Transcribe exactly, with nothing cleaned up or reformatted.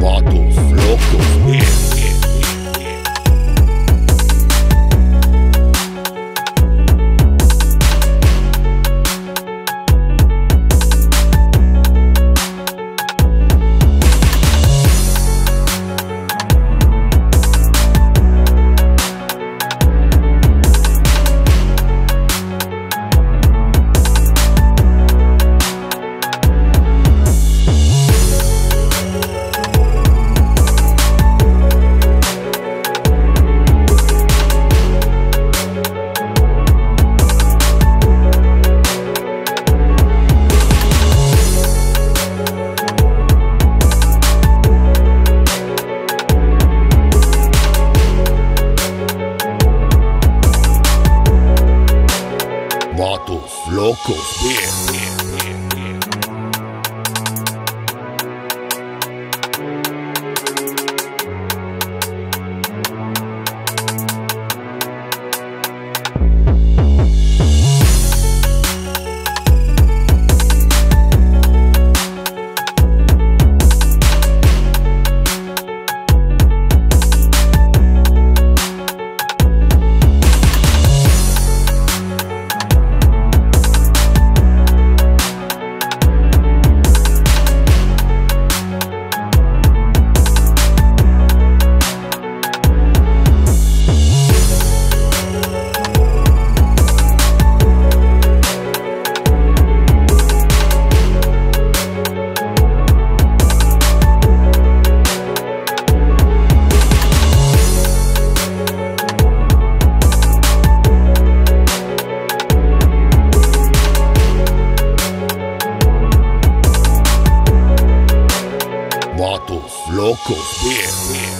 vatos, locos, bien. Vatos, locos, bien, bien, bien. Vatos, locos, bien, bien.